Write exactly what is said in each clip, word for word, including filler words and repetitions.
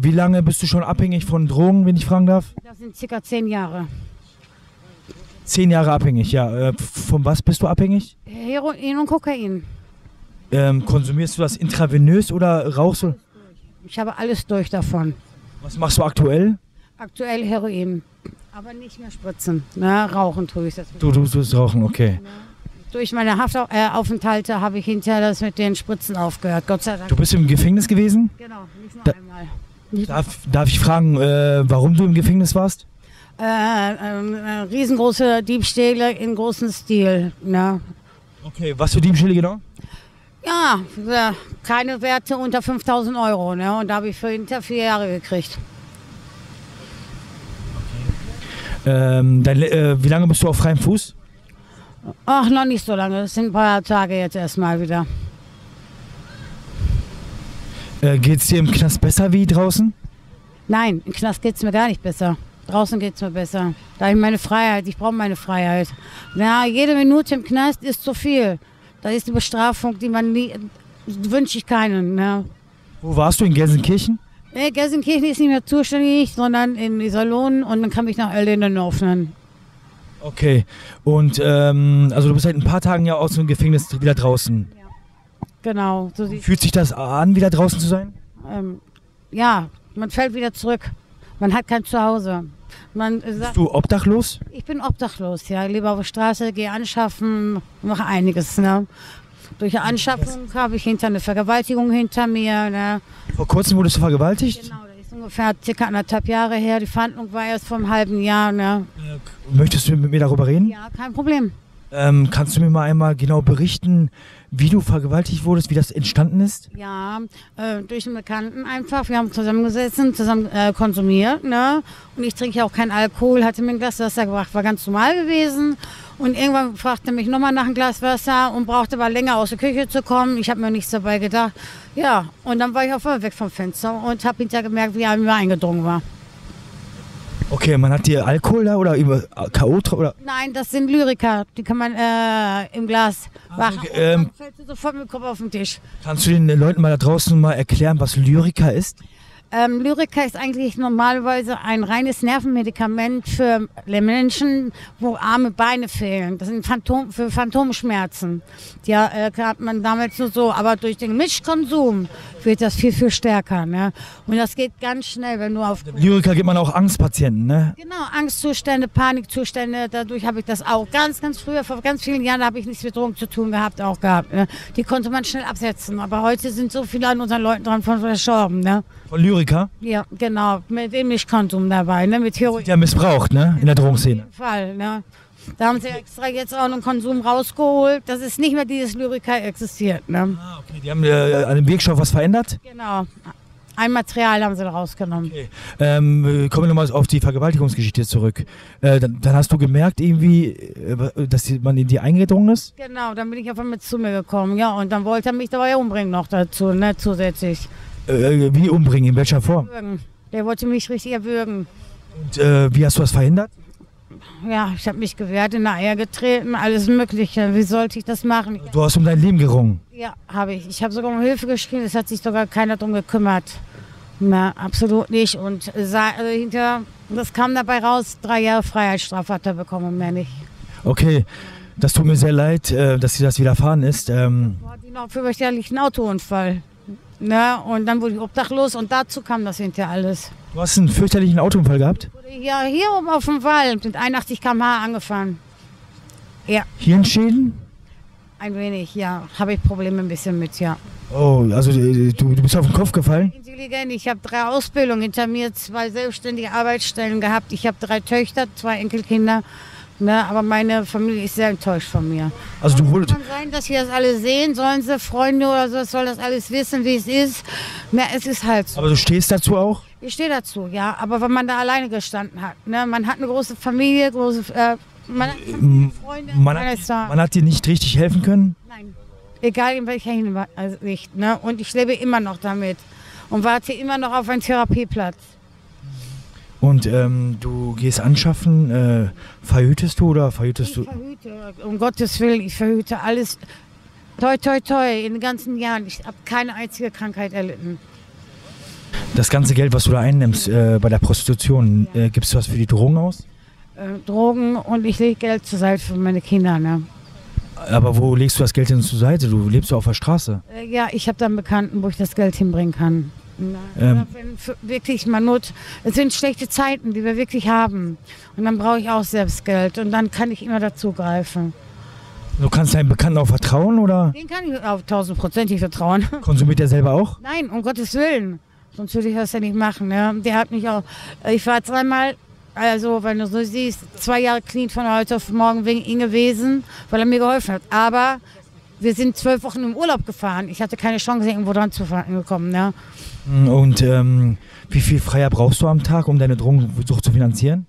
Wie lange bist du schon abhängig von Drogen, wenn ich fragen darf? Das sind circa zehn Jahre. Zehn Jahre abhängig, ja. Von was bist du abhängig? Heroin und Kokain. Ähm, konsumierst du das intravenös oder rauchst du? Ich habe alles durch davon. Was machst du aktuell? Aktuell Heroin, aber nicht mehr spritzen. Na, rauchen tue ich das. Du tust rauchen, okay. Ja. Durch meine Haftaufenthalte habe ich hinterher das mit den Spritzen aufgehört, Gott sei Dank. Du bist im Gefängnis gewesen? Genau, nicht nur da, einmal. Darf, darf ich fragen, äh, warum du im Gefängnis warst? Äh, äh, riesengroße Diebstähle in großem Stil. Ne? Okay, was für Diebstähle genau? Ja, ja, keine Werte unter fünftausend Euro. Ne? Und da habe ich für hinter vier Jahre gekriegt. Okay. Ähm, dein, äh, wie lange bist du auf freiem Fuß? Ach, noch nicht so lange. Das sind ein paar Tage jetzt erstmal wieder. Äh, geht's dir im Knast besser wie draußen? Nein, im Knast geht's mir gar nicht besser. Draußen geht's mir besser. Da habe ich meine Freiheit. Ich brauche meine Freiheit. Na, jede Minute im Knast ist zu viel. Das ist eine Bestrafung, die man nie... wünsche ich keinen. Ne? Wo warst du? In Gelsenkirchen? Nee, Gelsenkirchen ist nicht mehr zuständig, sondern in die Salonen, und dann kann ich nach Erlingen öffnen. Okay. Und ähm, also du bist halt ein paar Tagen ja aus dem Gefängnis wieder draußen. Ja. Genau. So fühlt sich das an, wieder draußen zu sein? Ähm, ja, man fällt wieder zurück. Man hat kein Zuhause. Man sagt, bist du obdachlos? Ich bin obdachlos, ja. Ich lebe auf der Straße, gehe anschaffen, mache einiges. Ne? Durch Anschaffung habe ich hinter eine Vergewaltigung hinter mir. Ne? Vor kurzem wurdest du vergewaltigt? Genau, das ist ungefähr circa anderthalb Jahre her. Die Verhandlung war erst vor einem halben Jahr. Ne? Möchtest du mit mir darüber reden? Ja, kein Problem. Ähm, kannst du mir mal einmal genau berichten, wie du vergewaltigt wurdest, wie das entstanden ist? Ja, äh, durch einen Bekannten einfach. Wir haben zusammengesessen, zusammen äh, konsumiert. Ne? Und ich trinke ja auch keinen Alkohol, hatte mir ein Glas Wasser gebracht, war ganz normal gewesen. Und irgendwann fragte mich nochmal nach einem Glas Wasser und brauchte aber länger aus der Küche zu kommen. Ich habe mir nichts dabei gedacht. Ja, und dann war ich auf einmal weg vom Fenster und habe hinterher gemerkt, wie er mir eingedrungen war. Okay, man hat dir Alkohol da oder über K O oder? Nein, das sind Lyrica, die kann man äh, im Glas machen. Okay, ähm, und dann fällt sie sofort mit dem Kopf auf den Tisch. Kannst du den Leuten mal da draußen mal erklären, was Lyrica ist? Ähm, Lyrica ist eigentlich normalerweise ein reines Nervenmedikament für Menschen, wo arme Beine fehlen. Das sind Phantom, für Phantomschmerzen. Die äh, hat man damals nur so, aber durch den Mischkonsum wird das viel, viel stärker. Ne? Und das geht ganz schnell, wenn du auf... Lyrica gibt man auch Angstpatienten, ne? Genau, Angstzustände, Panikzustände, dadurch habe ich das auch ganz, ganz früher, vor ganz vielen Jahren habe ich nichts mit Drogen zu tun gehabt, auch gehabt. Ne? Die konnte man schnell absetzen, aber heute sind so viele an unseren Leuten dran von verstorben, ne? Von Lyrica? Ja, genau. Mit dem Mischkonsum dabei, ne? Mit Heroin. Ja, missbraucht, ne? In der Drogenszene. Auf jeden Fall, ne? Da haben sie extra jetzt auch einen Konsum rausgeholt, dass es nicht mehr dieses Lyrica existiert, ne? Ah, okay. Die haben äh, an dem Wirkstoff was verändert? Genau. Ein Material haben sie rausgenommen. Okay. Ähm, kommen wir nochmal auf die Vergewaltigungsgeschichte zurück. Äh, dann, dann hast du gemerkt irgendwie, dass die, man in die eingedrungen ist? Genau, dann bin ich auf einmal zu mir gekommen, ja. Und dann wollte er mich dabei umbringen noch dazu, ne? Zusätzlich. Äh, wie umbringen? In welcher Form? Erwürgen. Der wollte mich richtig erwürgen. Und äh, wie hast du das verhindert? Ja, ich habe mich gewehrt, in die Eier getreten, alles Mögliche. Wie sollte ich das machen? Du hast um dein Leben gerungen? Ja, habe ich. Ich habe sogar um Hilfe geschrien, es hat sich sogar keiner drum gekümmert. Na, absolut nicht. Und sah, also hinterher, das kam dabei raus, drei Jahre Freiheitsstrafe hat er bekommen und mehr nicht. Okay, das tut mir sehr leid, dass dir das widerfahren ist. Ähm das war genau für mich ehrlich ein Autounfall. Na, und dann wurde ich obdachlos und dazu kam das hinterher alles. Du hast einen fürchterlichen Autounfall gehabt? Ja, hier oben auf dem Wald mit einundachtzig Kilometer pro Stunde angefahren. Ja. Hirnschäden? Ein wenig, ja. Habe ich Probleme ein bisschen mit, ja. Oh, also du, du bist auf den Kopf gefallen? Intelligent. Ich habe drei Ausbildungen hinter mir, zwei selbstständige Arbeitsstellen gehabt. Ich habe drei Töchter, zwei Enkelkinder. Ne, aber meine Familie ist sehr enttäuscht von mir. Also du wolltest... Kann sein, dass wir das alle sehen, sollen sie Freunde oder so, soll das alles wissen, wie es ist. Na, es ist halt so. Aber du stehst dazu auch? Ich stehe dazu, ja. Aber wenn man da alleine gestanden hat, ne, man hat eine große Familie, große äh, man hat ähm, Freunde. Man hat, man hat dir nicht richtig helfen können? Nein. Egal in welcher Hinsicht. Ne? Und ich lebe immer noch damit und warte immer noch auf einen Therapieplatz. Und ähm, du gehst anschaffen, äh, verhütest du oder verhütest du? Ich verhüte, um Gottes Willen, ich verhüte alles. Toi, toi, toi, in den ganzen Jahren. Ich habe keine einzige Krankheit erlitten. Das ganze Geld, was du da einnimmst äh, bei der Prostitution, äh, gibst du was für die Drogen aus? Äh, Drogen und ich lege Geld zur Seite für meine Kinder. Ne? Aber wo legst du das Geld hin zur Seite? Du lebst du auf der Straße? Äh, ja, ich habe da einen Bekannten, wo ich das Geld hinbringen kann. Na, ähm, wenn für wirklich mal Not, es sind schlechte Zeiten, die wir wirklich haben. Und dann brauche ich auch selbst Geld und dann kann ich immer dazugreifen. Du kannst deinem Bekannten auch vertrauen, oder? Den kann ich auch tausendprozentig vertrauen. Konsumiert er selber auch? Nein, um Gottes Willen. Sonst würde ich das ja nicht machen. Ne? Der hat mich auch, ich war dreimal, also wenn du so siehst, zwei Jahre clean von heute auf morgen wegen ihm gewesen, weil er mir geholfen hat. Aber wir sind zwölf Wochen im Urlaub gefahren. Ich hatte keine Chance, irgendwo dran zu kommen. Ne? Und ähm, wie viel Freier brauchst du am Tag, um deine Drogensucht zu finanzieren?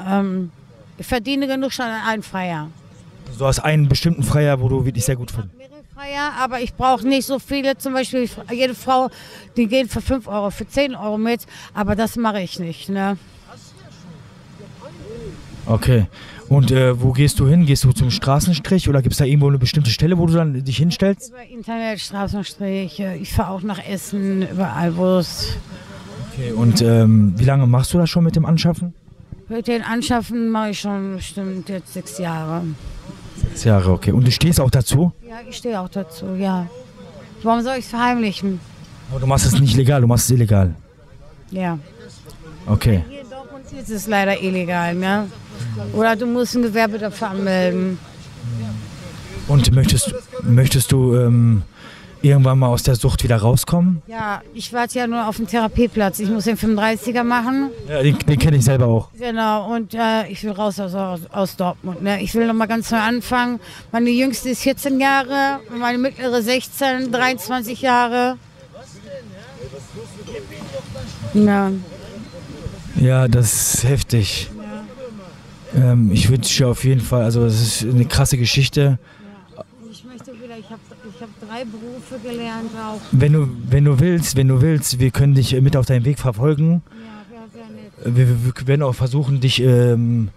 Ähm, ich verdiene genug schon an einen Freier. Also du hast einen bestimmten Freier, wo du wirklich sehr gut verdienst? Freier, aber ich brauche nicht so viele, zum Beispiel jede Frau, die gehen für fünf Euro, für zehn Euro mit, aber das mache ich nicht. Ne? Okay, und äh, wo gehst du hin? Gehst du zum Straßenstrich oder gibt es da irgendwo eine bestimmte Stelle, wo du dann dich hinstellst? Über Internet, Straßenstrich, ich fahre auch nach Essen, über Albus. Okay, und ähm, wie lange machst du das schon mit dem Anschaffen? Mit dem Anschaffen mache ich schon bestimmt jetzt sechs Jahre. Sechs Jahre, okay. Und du stehst auch dazu? Ja, ich stehe auch dazu, ja. Warum soll ich es verheimlichen? Aber du machst es nicht legal, du machst es illegal. Ja. Okay. Hier in Dortmund ist es leider illegal, ne? Oder du musst ein Gewerbe dafür anmelden. Und möchtest, möchtest du ähm, irgendwann mal aus der Sucht wieder rauskommen? Ja, ich warte ja nur auf den Therapieplatz. Ich muss den fünfunddreißiger machen. Ja, den, den kenne ich selber auch. Genau, und äh, ich will raus aus, aus, aus Dortmund. Ne? Ich will nochmal ganz neu anfangen. Meine Jüngste ist vierzehn Jahre, meine Mittlere sechzehn, dreiundzwanzig Jahre. Ja, ja das ist heftig. Ja. Ähm, ich wünsche dir auf jeden Fall, also es ist eine krasse Geschichte. Ich habe ich hab drei Berufe gelernt auch. Wenn du, wenn du willst, wenn du willst, wir können dich mit auf deinen Weg verfolgen. Ja, sehr, sehr nett. Wir, wir werden auch versuchen, dich ähm,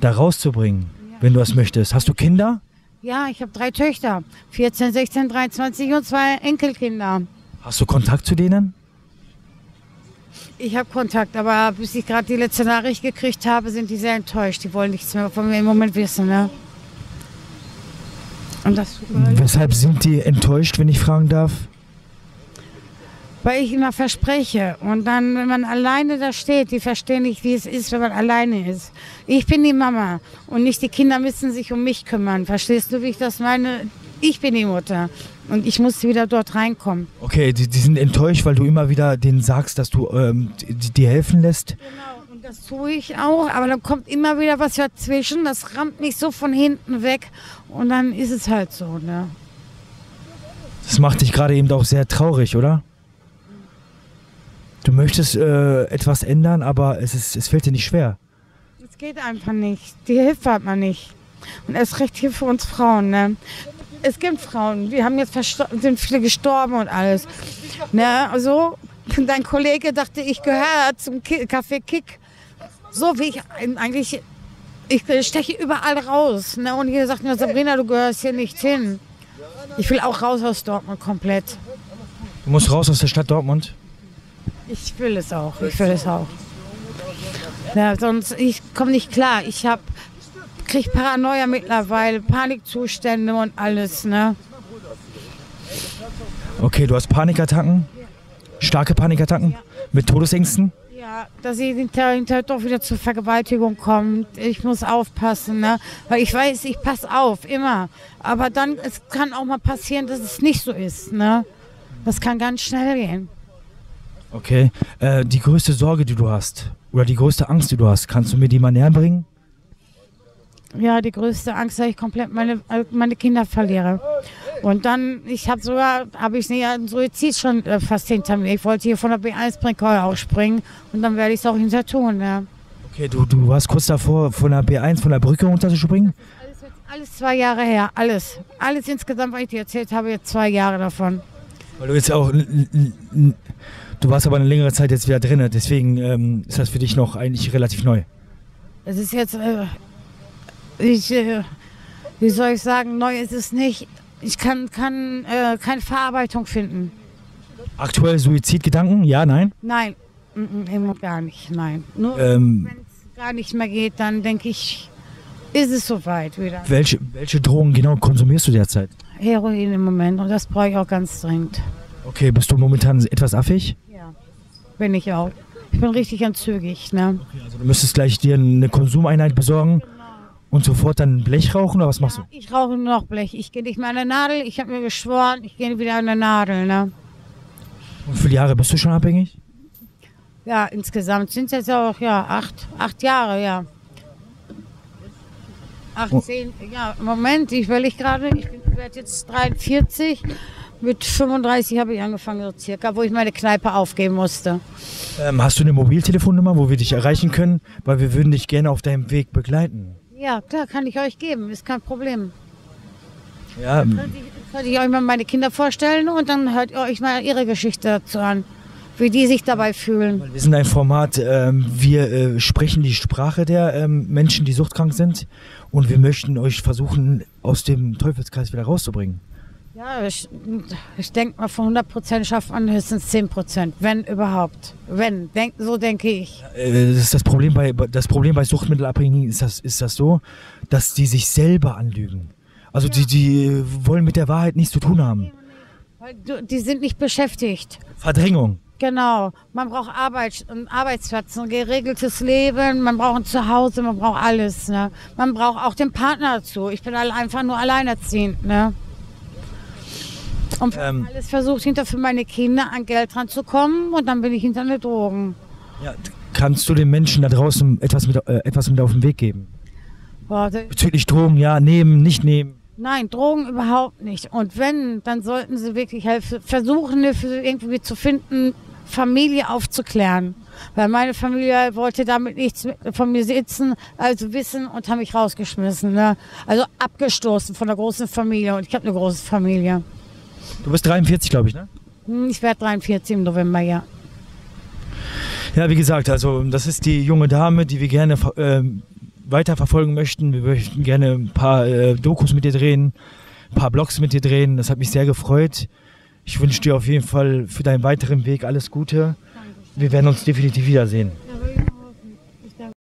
da rauszubringen, ja, wenn du das möchtest. Hast du Kinder? Ja, ich habe drei Töchter. vierzehn, sechzehn, dreiundzwanzig und zwei Enkelkinder. Hast du Kontakt zu denen? Ich habe Kontakt, aber bis ich gerade die letzte Nachricht gekriegt habe, sind die sehr enttäuscht. Die wollen nichts mehr von mir im Moment wissen, ne? Und das, weshalb sind die enttäuscht, wenn ich fragen darf? Weil ich immer verspreche. Und dann, wenn man alleine da steht, die verstehen nicht, wie es ist, wenn man alleine ist. Ich bin die Mama und nicht die Kinder müssen sich um mich kümmern. Verstehst du, wie ich das meine? Ich bin die Mutter und ich muss wieder dort reinkommen. Okay, die, die sind enttäuscht, weil du immer wieder denen sagst, dass du ähm, dir helfen lässt. Genau. Das tue ich auch, aber dann kommt immer wieder was dazwischen, das rammt mich so von hinten weg und dann ist es halt so. Ne? Das macht dich gerade eben auch sehr traurig, oder? Du möchtest äh, etwas ändern, aber es, ist, es fällt dir nicht schwer. Es geht einfach nicht, die Hilfe hat man nicht. Und erst recht hier für uns Frauen. Ne? Es gibt Frauen, wir haben jetzt sind viele gestorben und alles. Ne? Also, dein Kollege dachte, ich gehöre zum Kaffee Kick. So wie ich eigentlich, ich steche überall raus. Ne? Und hier sagt mir, Sabrina, du gehörst hier nicht hin. Ich will auch raus aus Dortmund komplett. Du musst raus aus der Stadt Dortmund? Ich will es auch, ich will es auch. Ja, sonst, ich komme nicht klar. Ich hab, krieg Paranoia mittlerweile, Panikzustände und alles. Ne? Okay, du hast Panikattacken? Starke Panikattacken? Ja. Mit Todesängsten? Ja, dass ich hinterher doch wieder zur Vergewaltigung kommt. Ich muss aufpassen, ne? Weil ich weiß, ich passe auf, immer. Aber dann, es kann auch mal passieren, dass es nicht so ist, ne? Das kann ganz schnell gehen. Okay. Äh, die größte Sorge, die du hast, oder die größte Angst, die du hast, kannst du mir die mal näher bringen? Ja, die größte Angst, dass ich komplett meine, meine Kinder verliere. Und dann, ich habe sogar, habe ich einen Suizid schon äh, fast hinter mir. Ich wollte hier von der B eins Brücke auch springen und dann werde ich es auch hinter tun. Ja. Okay, du, du warst kurz davor, von der B eins, von der Brücke runterzuspringen? Alles, alles zwei Jahre her, alles. Alles insgesamt, was ich dir erzählt habe, jetzt zwei Jahre davon. Weil du jetzt auch, du warst aber eine längere Zeit jetzt wieder drin, deswegen ähm, ist das für dich noch eigentlich relativ neu. Es ist jetzt, äh, ich, äh, wie soll ich sagen, neu ist es nicht. Ich kann, kann äh, keine Verarbeitung finden. Aktuell Suizidgedanken? Ja, nein? Nein, immer gar nicht, nein. Nur ähm, wenn es gar nicht mehr geht, dann denke ich, ist es soweit wieder. Welche, welche Drogen genau konsumierst du derzeit? Heroin im Moment, und das brauche ich auch ganz dringend. Okay, bist du momentan etwas affig? Ja, bin ich auch. Ich bin richtig entzügig, ne? Okay, also du müsstest gleich dir eine Konsumeinheit besorgen. Und sofort dann Blech rauchen, oder was machst du? Ja, ich rauche nur noch Blech. Ich gehe nicht mehr an der Nadel. Ich habe mir geschworen, ich gehe wieder an der Nadel. Ne? Und wie viele Jahre bist du schon abhängig? Ja, insgesamt sind es jetzt auch ja, acht, acht Jahre, ja. achtzehn, oh. Ja, Moment, ich will ich gerade, ich werde jetzt dreiundvierzig. Mit fünfunddreißig habe ich angefangen, so circa, wo ich meine Kneipe aufgeben musste. Ähm, hast du eine Mobiltelefonnummer, wo wir dich erreichen können? Weil wir würden dich gerne auf deinem Weg begleiten. Ja, klar, kann ich euch geben, ist kein Problem. Ja. Dann könnte ich, könnte ich euch mal meine Kinder vorstellen und dann hört ihr euch mal ihre Geschichte dazu an, wie die sich dabei fühlen. Wir sind ein Format, ähm, wir äh, sprechen die Sprache der ähm, Menschen, die suchtkrank sind, und wir möchten euch versuchen, aus dem Teufelskreis wieder rauszubringen. Ja, ich, ich denke mal, von hundert Prozent schafft man höchstens zehn Prozent, wenn überhaupt. Wenn, denk, so denke ich. Das ist das Problem bei, das Problem bei Suchtmittelabhängigen ist das, ist das so, dass die sich selber anlügen. Also ja. die, die wollen mit der Wahrheit nichts zu tun haben. Die sind nicht beschäftigt. Verdrängung. Genau. Man braucht Arbeit, einen Arbeitsplatz, ein geregeltes Leben, man braucht ein Zuhause, man braucht alles. Ne? Man braucht auch den Partner dazu. Ich bin einfach nur alleinerziehend. Ne? Und ähm, alles versucht, hinter für meine Kinder an Geld ranzukommen, und dann bin ich hinter den Drogen. Ja, kannst du den Menschen da draußen etwas mit, äh, etwas mit auf den Weg geben? Boah, bezüglich Drogen, ja, nehmen, nicht nehmen? Nein, Drogen überhaupt nicht. Und wenn, dann sollten sie wirklich helfen, versuchen, Hilfe irgendwie zu finden, Familie aufzuklären. Weil meine Familie wollte damit nichts von mir sitzen, also wissen, und haben mich rausgeschmissen. Ne? Also abgestoßen von der großen Familie, und ich habe eine große Familie. Du bist dreiundvierzig, glaube ich, ne? Ich werde dreiundvierzig im November, ja. Ja, wie gesagt, also das ist die junge Dame, die wir gerne äh, weiterverfolgen möchten. Wir möchten gerne ein paar äh, Dokus mit dir drehen, ein paar Blogs mit dir drehen. Das hat mich sehr gefreut. Ich wünsche dir auf jeden Fall für deinen weiteren Weg alles Gute. Wir werden uns definitiv wiedersehen.